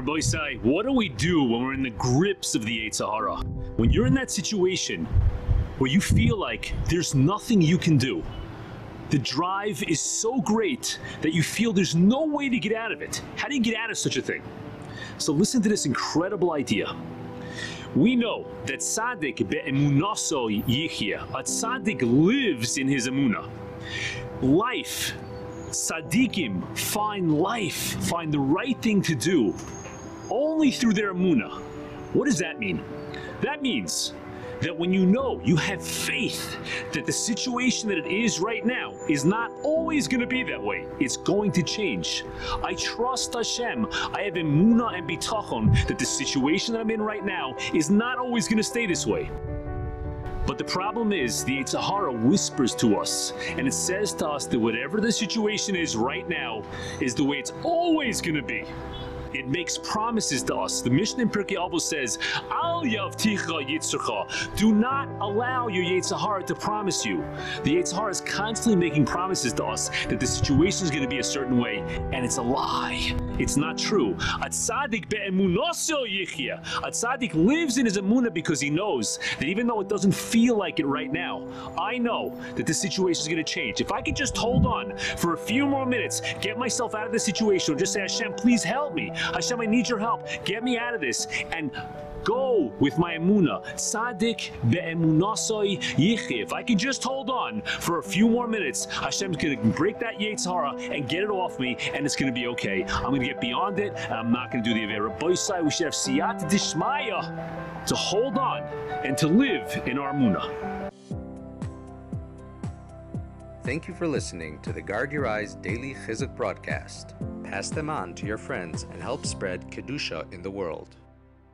What do we do when we're in the grips of the Yetzer Hara? When you're in that situation where you feel like there's nothing you can do, the drive is so great that you feel there's no way to get out of it. How do you get out of such a thing? So listen to this incredible idea. We know that tzaddik be'emunaso yichya. A tzaddik lives in his emunah. Life. Tzaddikim find life, find the right thing to do only through their emunah. What does that mean? That means that when you know, you have faith that the situation that it is right now is not always going to be that way. It's going to change. I trust Hashem. I have emunah and bitachon that the situation that I'm in right now is not always going to stay this way. But the problem is, the Yetzer Hara whispers to us, and it says to us that whatever the situation is right now is the way it's always going to be. It makes promises to us. The Mishnah in Pirkei Avos says, Al yavticha yitzurcha. Do not allow your Yetzer Hara to promise you. The Yetzer Hara is constantly making promises to us that the situation is going to be a certain way, and it's a lie. It's not true. A tzaddik be'emunaso yichya. A tzaddik lives in his emunah because he knows that even though it doesn't feel like it right now, I know that the situation is going to change. If I could just hold on for a few more minutes, get myself out of this situation, or just say, Hashem, please help me. Hashem, I need your help. Get me out of this and go with my emunah. Tzaddik be'emunasoi yichya. If I can just hold on for a few more minutes, Hashem's going to break that Yetzer Hara and get it off me, and it's going to be okay. I'm going to get beyond it, and I'm not going to do the Avera. Boisai, we should have Siyat Dishmaya to hold on and to live in our emunah. Thank you for listening to the Guard Your Eyes daily Chizuk broadcast. Pass them on to your friends and help spread Kedusha in the world.